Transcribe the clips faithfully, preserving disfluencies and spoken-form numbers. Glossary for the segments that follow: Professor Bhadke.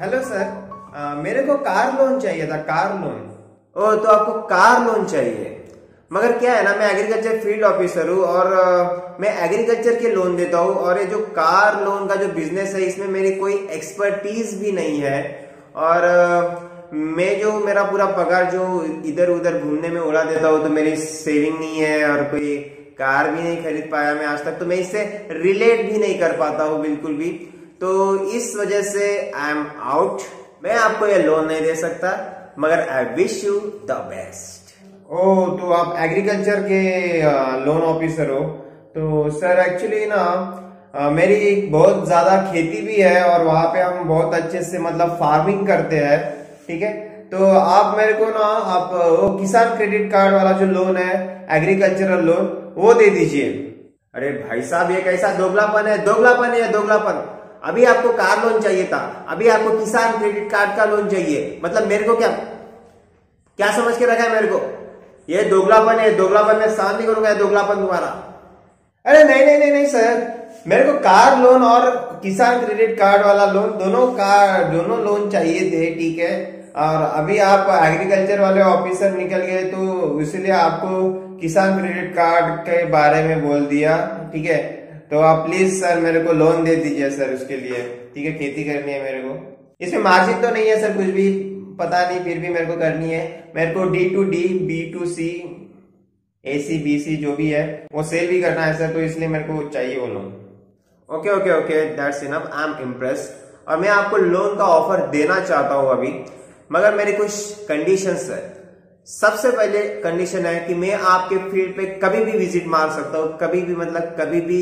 Hello sir, मेरे को car loan चाहिए था। Car loan? ओ, तो आपको कार लोन चाहिए। मगर क्या है ना, मैं एग्रीकल्चर फील्ड ऑफिसर हूँ और uh, मैं एग्रीकल्चर के लोन देता हूँ और ये जो कार लोन का जो बिजनेस है इसमें मेरी कोई एक्सपर्टीज भी नहीं है और uh, मैं जो मेरा पूरा पगार जो इधर उधर घूमने में उड़ा देता हूँ तो मेरी सेविंग नहीं है और कोई कार भी नहीं खरीद पाया मैं आज तक, तो मैं इससे रिलेट भी नहीं कर पाता हूँ बिल्कुल भी। तो इस वजह से आई एम आउट, मैं आपको ये लोन नहीं दे सकता, मगर I wish you the best. ओ, तो आप एग्रीकल्चर के लोन ऑफिसर हो। तो सर एक्चुअली ना मेरी बहुत ज़्यादा खेती भी है और वहाँ पे हम बहुत अच्छे से मतलब फार्मिंग करते हैं, ठीक है। तो आप मेरे को ना आप वो किसान क्रेडिट कार्ड वाला जो लोन है एग्रीकल्चरल लोन वो दे दीजिए। अरे भाई साहब, ये कैसा दोगलापन है, दोगलापन है दोगलापन। अभी आपको कार लोन चाहिए था, अभी आपको किसान क्रेडिट कार्ड का लोन चाहिए। मतलब मेरे को क्या क्या समझ के रखा है मेरे को? ये दोगलापन है, दोगलापन में शांत नहीं करूंगा दोगलापन तुम्हारा। अरे नहीं नहीं नहीं नहीं सर, मेरे को कार लोन और किसान क्रेडिट कार्ड वाला लोन दोनों कार दोनों लोन चाहिए थे, ठीक है। और अभी आप एग्रीकल्चर वाले ऑफिसर निकल गए तो इसलिए आपको किसान क्रेडिट कार्ड के बारे में बोल दिया, ठीक है। तो आप प्लीज सर मेरे को लोन दे दीजिए सर उसके लिए, ठीक है। खेती करनी है मेरे को, इसमें मार्जिन तो नहीं है सर कुछ भी, पता नहीं फिर भी मेरे को करनी है। मेरे को D to D, B to C, A C, B C जो भी है वो सेल भी करना है सर, तो इसलिए मेरे को चाहिए वो loan. Okay okay okay, that's enough, I am impress. और मैं आपको लोन का ऑफर देना चाहता हूँ अभी, मगर मेरे कुछ कंडीशंस है। सबसे पहले कंडीशन है कि मैं आपके फील्ड पे कभी भी विजिट मार सकता हूँ, कभी भी मतलब कभी भी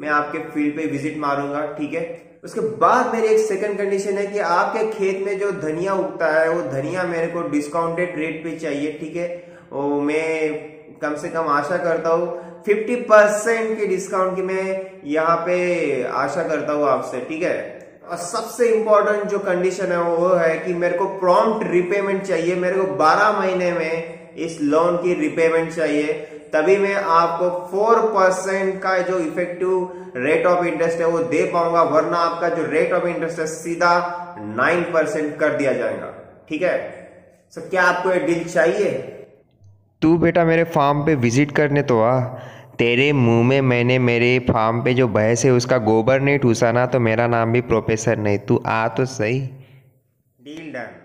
मैं आपके फील्ड पे विजिट मारूंगा, ठीक है। उसके बाद मेरी एक सेकंड कंडीशन है कि आपके खेत में जो धनिया उगता है वो धनिया मेरे को डिस्काउंटेड रेट पे चाहिए, ठीक है। वो मैं कम से कम आशा करता हूँ पचास परसेंट के डिस्काउंट की मैं यहाँ पे आशा करता हूँ आपसे, ठीक है। और सबसे इम्पोर्टेंट जो कंडीशन है वो है कि मेरे को प्रॉम्प्ट रिपेमेंट चाहिए। मेरे को बारह महीने में इस लोन की रिपेमेंट चाहिए, तभी मैं आपको फोर परसेंट का जो इफेक्टिव रेट ऑफ इंटरेस्ट है वो दे पाऊंगा, वरना आपका जो रेट ऑफ इंटरेस्ट है सीधा नाइन परसेंट कर दिया जाएगा, ठीक है। सर क्या आपको ये डील चाहिए? तू बेटा मेरे फार्म पे विजिट करने तो आ, तेरे मुंह में मैंने मेरे फार्म पे जो भैंस है उसका गोबर नहीं ठूसा ना तो मेरा नाम भी प्रोफेसर नहीं। तू आ तो सही। Deal done.